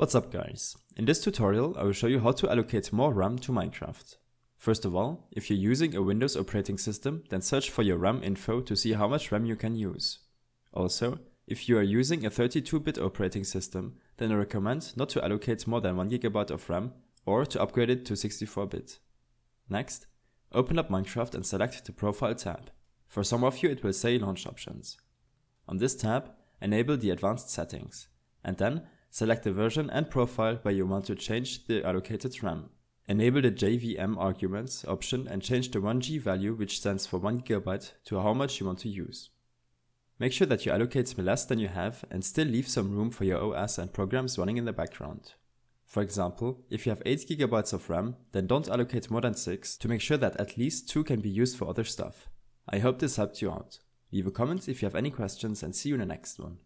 What's up guys, in this tutorial I will show you how to allocate more RAM to Minecraft. First of all, if you're using a Windows operating system, then search for your RAM info to see how much RAM you can use. Also, if you are using a 32-bit operating system, then I recommend not to allocate more than 1 GB of RAM or to upgrade it to 64-bit. Next, open up Minecraft and select the Profile tab. For some of you it will say Launch Options. On this tab, enable the Advanced Settings and then select the version and profile where you want to change the allocated RAM. Enable the JVM arguments option and change the 1G value, which stands for 1 GB, to how much you want to use. Make sure that you allocate less than you have and still leave some room for your OS and programs running in the background. For example, if you have 8 GB of RAM, then don't allocate more than 6 to make sure that at least 2 can be used for other stuff. I hope this helped you out. Leave a comment if you have any questions and see you in the next one.